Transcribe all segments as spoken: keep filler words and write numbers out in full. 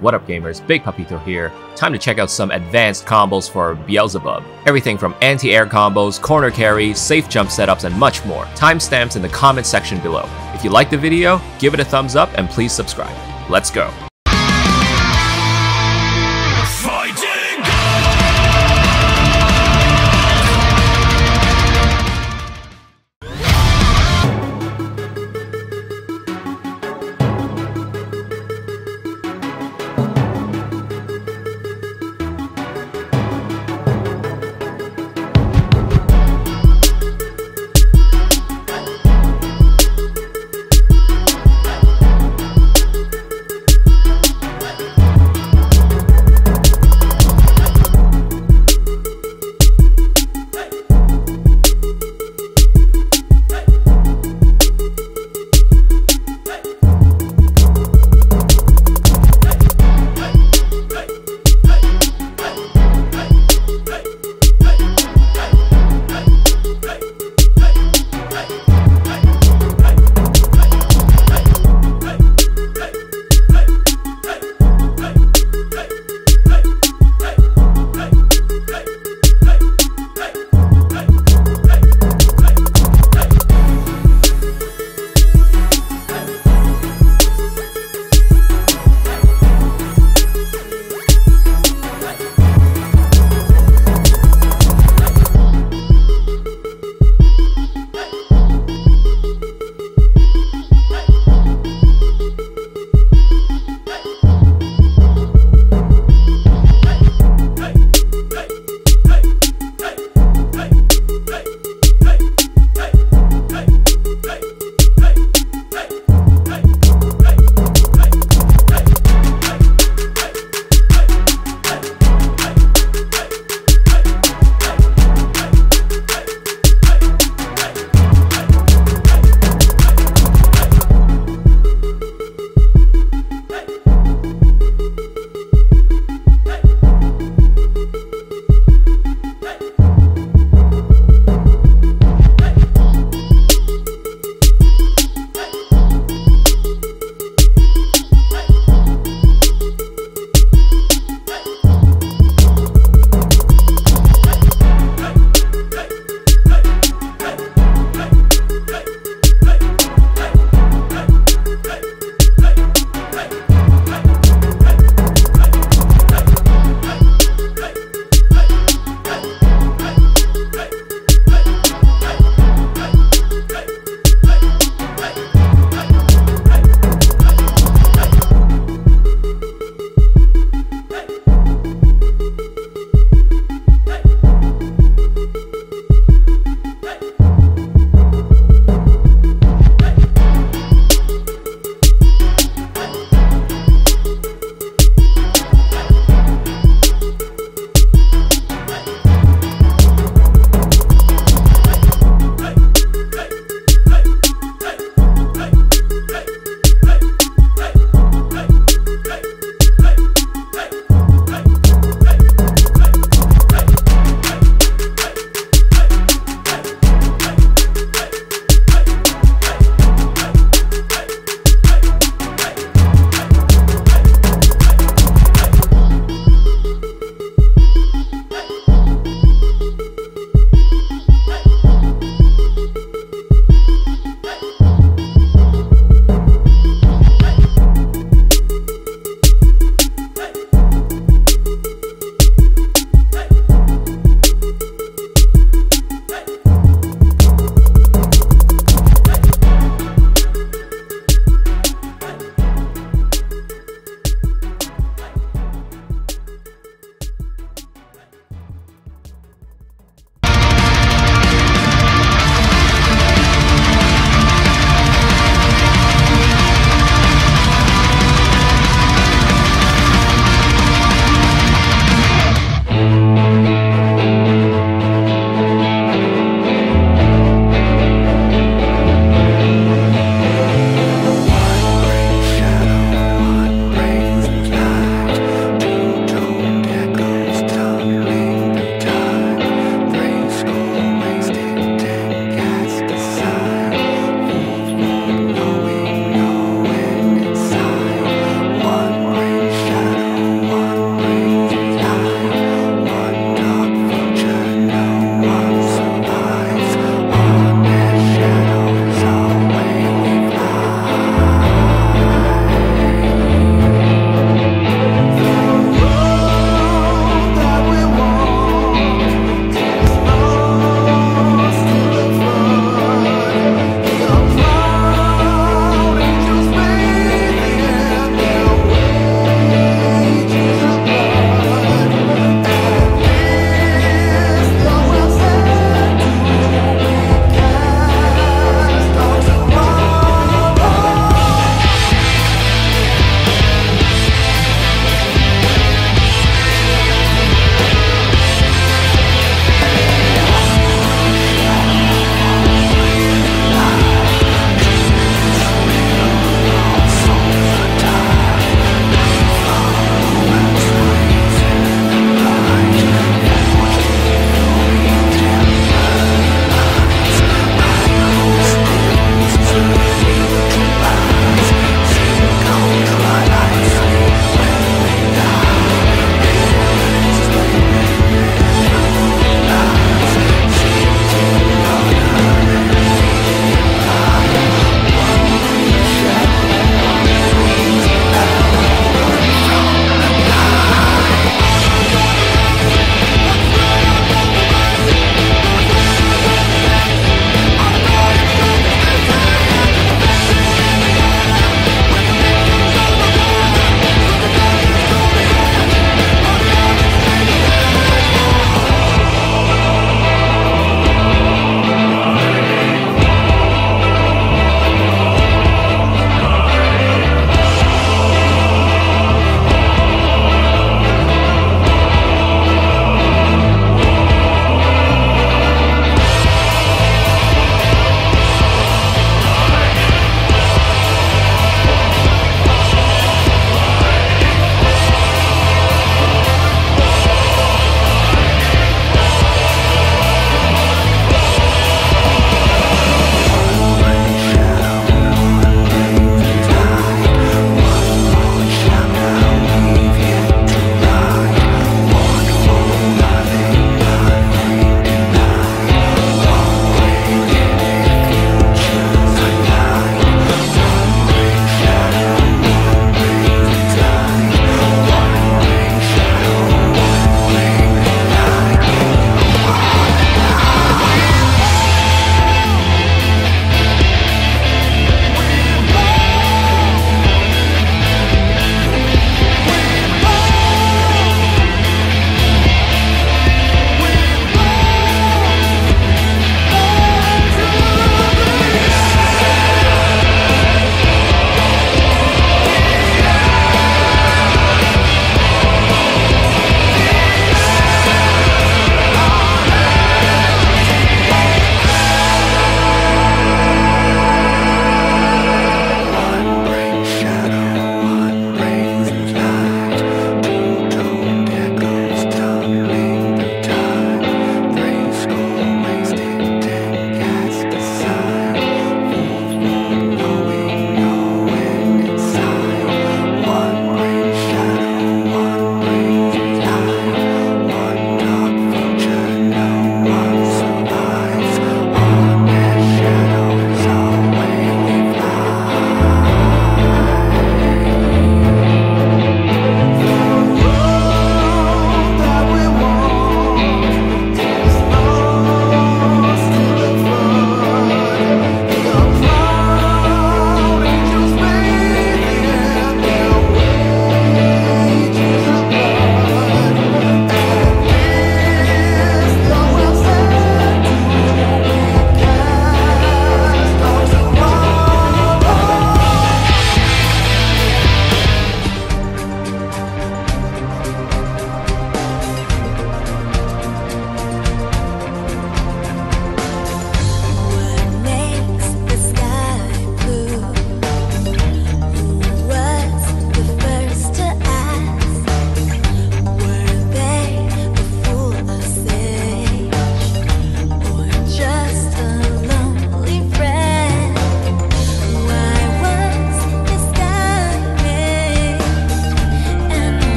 What up gamers, BigPupito here. Time to check out some advanced combos for Beelzebub. Everything from anti-air combos, corner carry, safe jump setups, and much more. Timestamps in the comment section below. If you liked the video, give it a thumbs up and please subscribe. Let's go.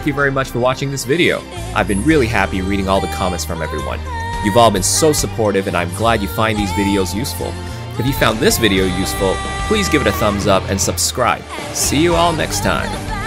thank you very much for watching this video. I've been really happy reading all the comments from everyone. You've all been so supportive, and I'm glad you find these videos useful. If you found this video useful, please give it a thumbs up and subscribe. See you all next time.